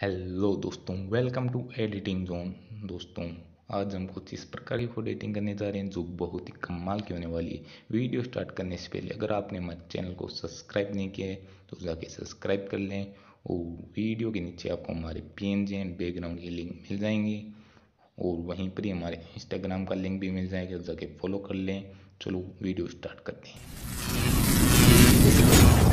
Hello दोस्तों, welcome to editing zone. दोस्तों आज हम कुछ इस प्रकार की फोटो एडिटिंग करने जा रहे हैं जो बहुत ही कमाल की होने वाली है। वीडियो स्टार्ट करने से पहले अगर आपने हमारे चैनल को सब्सक्राइब नहीं किया है तो जाके सब्सक्राइब कर लें और वीडियो के नीचे आपको हमारे PNG एंड बैकग्राउंड की लिंक मिल जाएंगी और वहीं पर ही हमारे इंस्टाग्राम का लिंक भी मिल जाएगा, जाके फॉलो कर लें। चलो वीडियो स्टार्ट करते हैं।